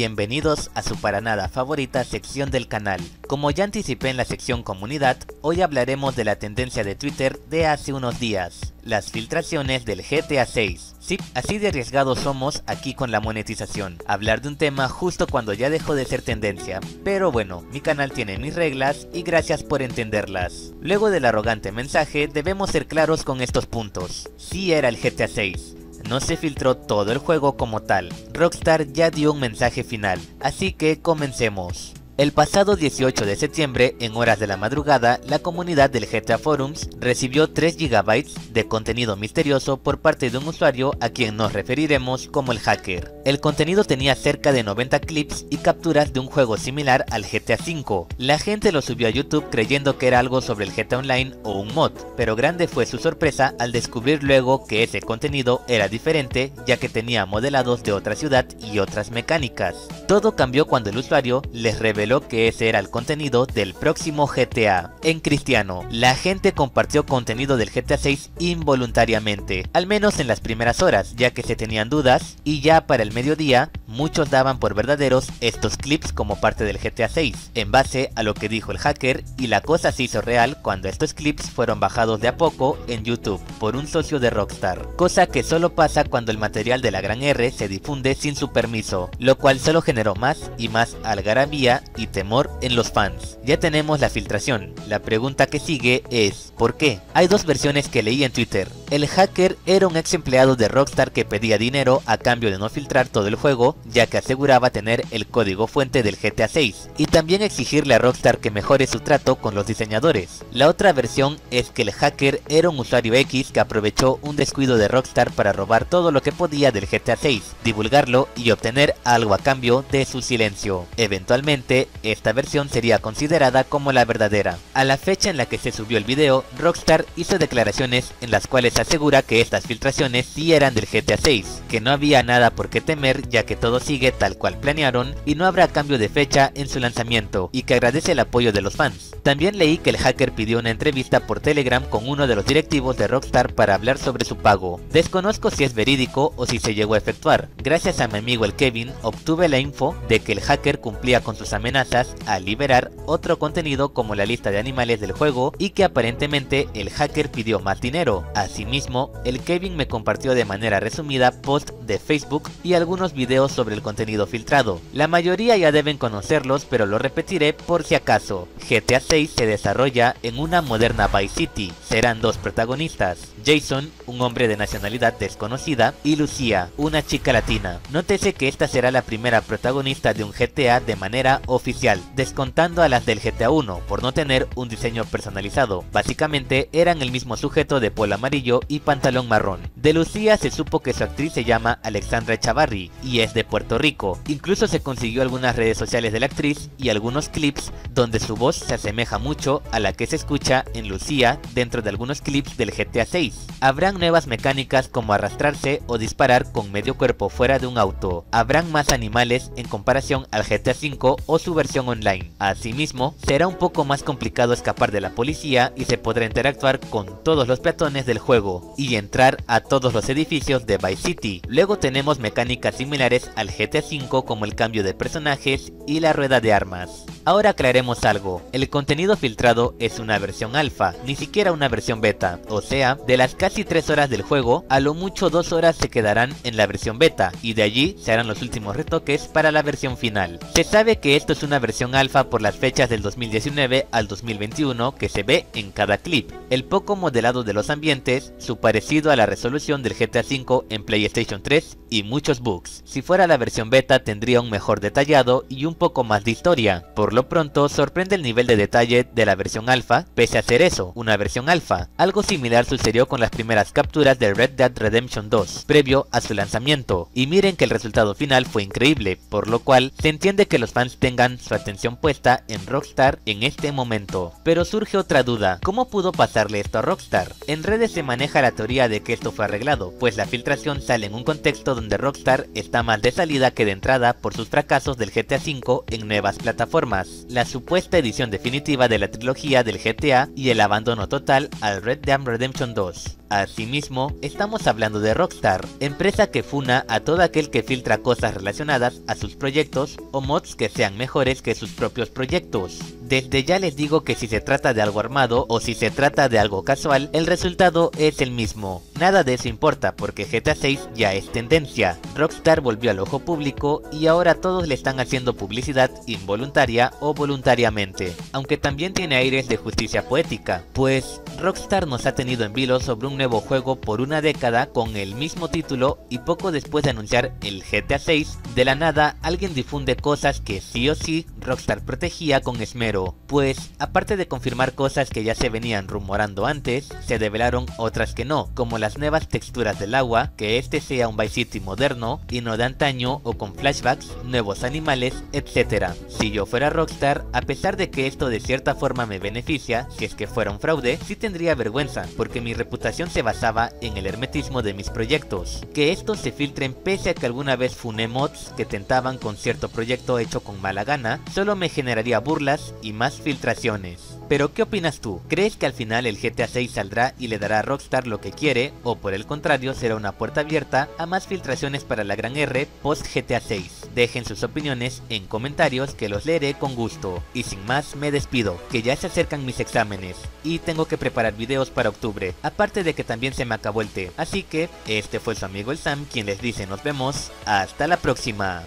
Bienvenidos a su para nada favorita sección del canal. Como ya anticipé en la sección comunidad, hoy hablaremos de la tendencia de Twitter de hace unos días, las filtraciones del GTA 6. Sí, así de arriesgados somos aquí con la monetización, hablar de un tema justo cuando ya dejó de ser tendencia. Pero bueno, mi canal tiene mis reglas y gracias por entenderlas. Luego del arrogante mensaje debemos ser claros con estos puntos. Sí era el GTA 6. No se filtró todo el juego como tal. Rockstar ya dio un mensaje final, así que comencemos. El pasado 18 de septiembre, en horas de la madrugada, la comunidad del GTA Forums recibió 3 GB de contenido misterioso por parte de un usuario a quien nos referiremos como el hacker. El contenido tenía cerca de 90 clips y capturas de un juego similar al GTA V. La gente lo subió a YouTube creyendo que era algo sobre el GTA Online o un mod, pero grande fue su sorpresa al descubrir luego que ese contenido era diferente, ya que tenía modelados de otra ciudad y otras mecánicas. Todo cambió cuando el usuario les reveló que ese era el contenido del próximo GTA. En cristiano, la gente compartió contenido del GTA 6 involuntariamente, al menos en las primeras horas, ya que se tenían dudas, y ya para el mediodía muchos daban por verdaderos estos clips como parte del GTA 6, en base a lo que dijo el hacker, y la cosa se hizo real cuando estos clips fueron bajados de a poco en YouTube por un socio de Rockstar, cosa que solo pasa cuando el material de la gran R se difunde sin su permiso, lo cual solo generó más y más algarabía y temor en los fans. Ya tenemos la filtración. La pregunta que sigue es ¿por qué? Hay dos versiones que leí en Twitter. El hacker era un ex empleado de Rockstar que pedía dinero a cambio de no filtrar todo el juego, ya que aseguraba tener el código fuente del GTA 6 y también exigirle a Rockstar que mejore su trato con los diseñadores. La otra versión es que el hacker era un usuario X que aprovechó un descuido de Rockstar para robar todo lo que podía del GTA 6, divulgarlo y obtener algo a cambio de su silencio. Eventualmente, esta versión sería considerada como la verdadera. A la fecha en la que se subió el video, Rockstar hizo declaraciones en las cuales asegura que estas filtraciones sí eran del GTA 6, que no había nada por qué temer ya que todo sigue tal cual planearon y no habrá cambio de fecha en su lanzamiento, y que agradece el apoyo de los fans. También leí que el hacker pidió una entrevista por Telegram con uno de los directivos de Rockstar para hablar sobre su pago. Desconozco si es verídico o si se llegó a efectuar. Gracias a mi amigo el Kevin obtuve la info de que el hacker cumplía con sus amenazas al liberar otro contenido como la lista de animales del juego, y que aparentemente el hacker pidió más dinero. Asimismo, el Kevin me compartió de manera resumida posts de Facebook y algunos videos sobre el contenido filtrado. La mayoría ya deben conocerlos, pero lo repetiré por si acaso. GTA 6 se desarrolla en una moderna Vice City. Serán dos protagonistas: Jason, un hombre de nacionalidad desconocida, y Lucía, una chica latina. Nótese que esta será la primera protagonista de un GTA de manera oficial, descontando a las del GTA 1 por no tener un diseño personalizado. Básicamente eran el mismo sujeto de polo amarillo y pantalón marrón. De Lucía se supo que su actriz se llama Alexandra Echavarri y es de Puerto Rico. Incluso se consiguió algunas redes sociales de la actriz y algunos clips donde su voz se asemeja mucho a la que se escucha en Lucía dentro de algunos clips del GTA 6. Habrán nuevas mecánicas como arrastrarse o disparar con medio cuerpo fuera de un auto. Habrán más animales en comparación al GTA 5 o su versión online. Asimismo, será un poco más complicado escapar de la policía y se podrá interactuar con todos los peatones del juego y entrar a todos los edificios de Vice City. Luego tenemos mecánicas similares al GTA V como el cambio de personajes y la rueda de armas. Ahora aclaremos algo, el contenido filtrado es una versión alfa, ni siquiera una versión beta, o sea, de las casi 3 horas del juego, a lo mucho 2 horas se quedarán en la versión beta, y de allí se harán los últimos retoques para la versión final. Se sabe que esto es una versión alfa por las fechas del 2019 al 2021 que se ve en cada clip, el poco modelado de los ambientes, su parecido a la resolución del GTA V en PlayStation 3 y muchos bugs. Si fuera la versión beta tendría un mejor detallado y un poco más de historia. Por lo pronto sorprende el nivel de detalle de la versión alfa, pese a ser eso, una versión alfa. Algo similar sucedió con las primeras capturas de Red Dead Redemption 2, previo a su lanzamiento, y miren que el resultado final fue increíble, por lo cual se entiende que los fans tengan su atención puesta en Rockstar en este momento. Pero surge otra duda, ¿cómo pudo pasarle esto a Rockstar? En redes se maneja la teoría de que esto fue arreglado, pues la filtración sale en un contexto donde Rockstar está más de salida que de entrada por sus fracasos del GTA V en nuevas plataformas, la supuesta edición definitiva de la trilogía del GTA y el abandono total al Red Dead Redemption 2. Asimismo, estamos hablando de Rockstar, empresa que funa a todo aquel que filtra cosas relacionadas a sus proyectos o mods que sean mejores que sus propios proyectos. Desde ya les digo que si se trata de algo armado o si se trata de algo casual, el resultado es el mismo. Nada de eso importa porque GTA VI ya es tendencia. Rockstar volvió al ojo público y ahora todos le están haciendo publicidad involuntaria o voluntariamente, aunque también tiene aires de justicia poética, pues Rockstar nos ha tenido en vilo sobre un nuevo juego por una década con el mismo título, y poco después de anunciar el GTA 6, de la nada alguien difunde cosas que sí o sí Rockstar protegía con esmero, pues aparte de confirmar cosas que ya se venían rumorando antes, se develaron otras que no, como las nuevas texturas del agua, que este sea un Vice City moderno y no de antaño o con flashbacks, nuevos animales, etc. Si yo fuera Rockstar, a pesar de que esto de cierta forma me beneficia, si es que fuera un fraude, sí tendría vergüenza, porque mi reputación se basaba en el hermetismo de mis proyectos. Que estos se filtren pese a que alguna vez funé mods que tentaban con cierto proyecto hecho con mala gana, solo me generaría burlas y más filtraciones. Pero ¿qué opinas tú? ¿Crees que al final el GTA 6 saldrá y le dará a Rockstar lo que quiere, o por el contrario será una puerta abierta a más filtraciones para la gran R post GTA 6? Dejen sus opiniones en comentarios que los leeré con gusto. Y sin más me despido, que ya se acercan mis exámenes y tengo que preparar videos para octubre, aparte de que también se me acabó el té. Así que este fue su amigo el Sam quien les dice nos vemos, hasta la próxima.